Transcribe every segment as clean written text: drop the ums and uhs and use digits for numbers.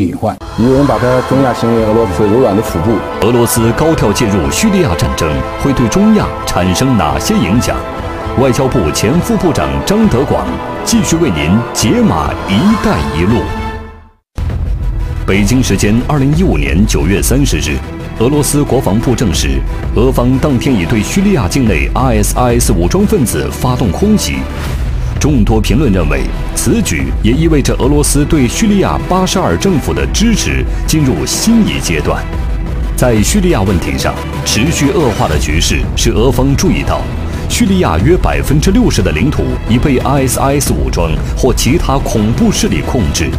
隐患。有人把它中亚形容为俄罗斯柔软的辅助。俄罗斯高调介入叙利亚战争，会对中亚产生哪些影响？外交部前副部长张德广继续为您解码“一带一路”。北京时间2015年9月30日，俄罗斯国防部证实，俄方当天已对叙利亚境内 ISIS 武装分子发动空袭。 众多评论认为，此举也意味着俄罗斯对叙利亚巴沙尔政府的支持进入新一阶段。在叙利亚问题上持续恶化的局势，使俄方注意到，叙利亚约60%的领土已被 ISIS 武装或其他恐怖势力控制。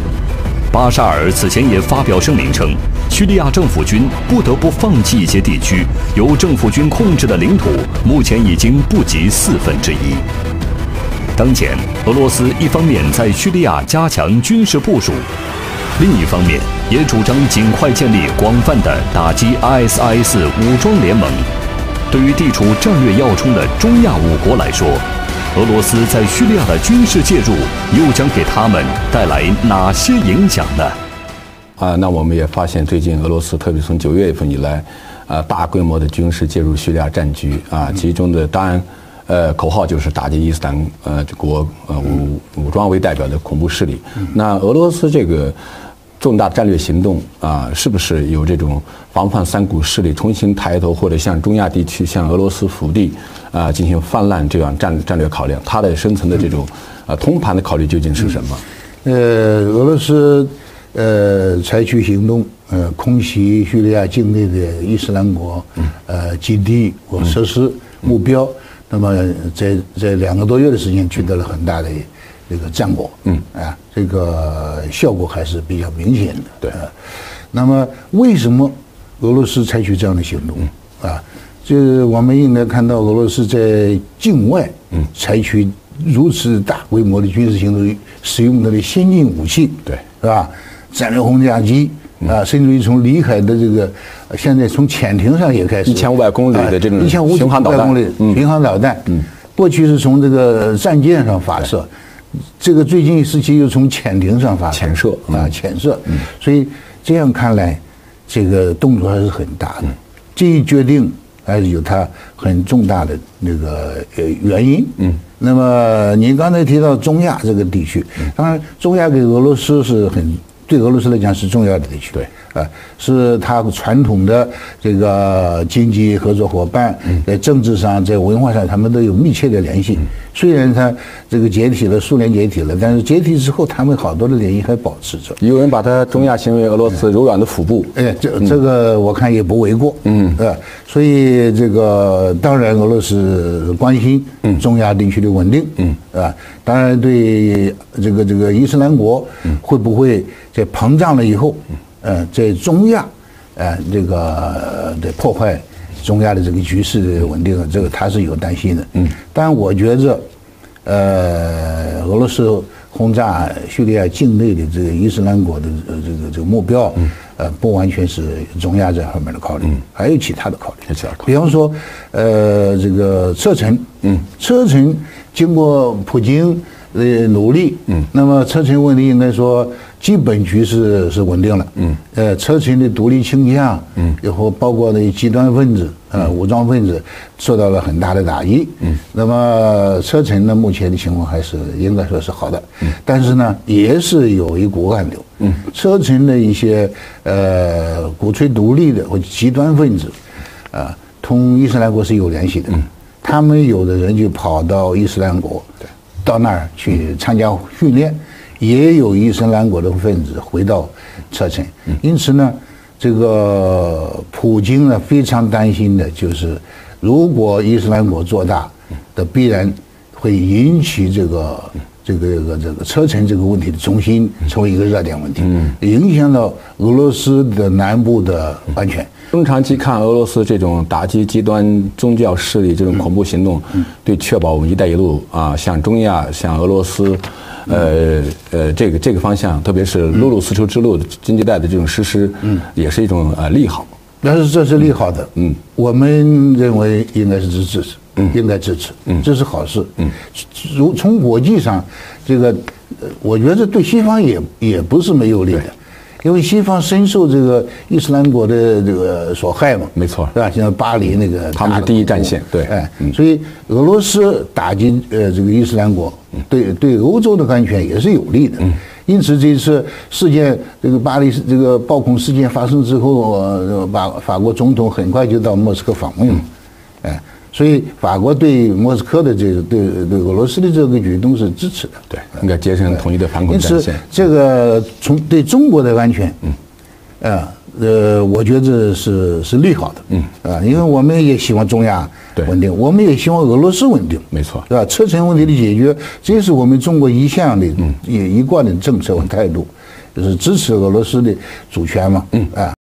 巴沙尔此前也发表声明称，叙利亚政府军不得不放弃一些地区，由政府军控制的领土目前已经不及1/4。 当前，俄罗斯一方面在叙利亚加强军事部署，另一方面也主张尽快建立广泛的打击 ISIS 武装联盟。对于地处战略要冲的中亚五国来说，俄罗斯在叙利亚的军事介入又将给他们带来哪些影响呢？那我们也发现，最近俄罗斯特别从9月份以来，大规模的军事介入叙利亚战局其中的当然。 口号就是打击伊斯兰国武装为代表的恐怖势力。那俄罗斯这个重大战略行动是不是有这种防范三股势力重新抬头，或者向中亚地区、向俄罗斯腹地进行泛滥这样战略考量？它的深层的这种通盘的考虑究竟是什么？俄罗斯采取行动，空袭叙利亚境内的伊斯兰国基地和设施目标。 那么在2个多月的时间取得了很大的这个战果，这个效果还是比较明显的。对，那么为什么俄罗斯采取这样的行动？这我们应该看到俄罗斯在境外采取如此大规模的军事行动，使用它的先进武器，对，是吧？战略轰炸机。 甚至于从里海的这个，现在从潜艇上也开始1500公里的这种巡航导弹，过去是从这个战舰上发射，这个最近时期又从潜艇上发射，潜射，所以这样看来，这个动作还是很大的。这一决定还是有它很重大的那个原因。那么您刚才提到中亚这个地区，当然中亚给俄罗斯是很。 对俄罗斯来讲是重要的地区，对，是它传统的这个经济合作伙伴，在政治上、在文化上，他们都有密切的联系。虽然它这个解体了，苏联解体了，但是解体之后，他们好多的联系还保持着。有人把它中亚形容为俄罗斯柔软的腹部，这个我看也不为过，所以这个当然俄罗斯关心中亚地区的稳定，当然对这个伊斯兰国会不会。 在膨胀了以后，在中亚，这个的破坏中亚的这个局势的稳定，这个他是有担心的。但我觉着，俄罗斯轰炸叙利亚境内的这个伊斯兰国的这个目标，不完全是中亚这方面的考虑，还有其他的考虑。比方说，这个车臣经过普京。 努力，那么车臣问题应该说基本局势是稳定了，车臣的独立倾向，然后包括那极端分子武装分子受到了很大的打击，那么车臣呢目前的情况还是应该说是好的，但是呢也是有一股暗流，车臣的一些鼓吹独立的或极端分子，同伊斯兰国是有联系的，他们有的人就跑到伊斯兰国。 到那儿去参加训练，也有伊斯兰国的分子回到车臣，因此呢，这个普京呢非常担心的就是，如果伊斯兰国做大，的必然会引起这个车臣这个问题的重心成为一个热点问题，影响到俄罗斯的南部的安全。 中长期看，俄罗斯这种打击极端宗教势力这种恐怖行动，对确保我们“一带一路”像中亚、像俄罗斯，这个方向，特别是陆路丝绸之路经济带的这种实施，也是一种利好。但是这是利好的，我们认为应该是支持，应该支持，这是好事。如从国际上，这个我觉得对西方也不是没有利的。因为西方深受这个伊斯兰国的这个所害嘛，没错，对吧？像巴黎那个，他们是第一战线，对，哎，所以俄罗斯打击这个伊斯兰国，对欧洲的安全也是有利的。因此这次事件，这个巴黎这个暴恐事件发生之后，法国总统很快就到莫斯科访问嘛，哎，所以法国对莫斯科的这个对俄罗斯的这个举动是支持的，对，应该结成统一的反恐战线。因此这个从对中国的安全，我觉得是利好的，因为我们也希望中亚稳定，我们也希望俄罗斯稳定，没错，是吧？车臣问题的解决，这是我们中国一向的一贯的政策和态度，就是支持俄罗斯的主权嘛，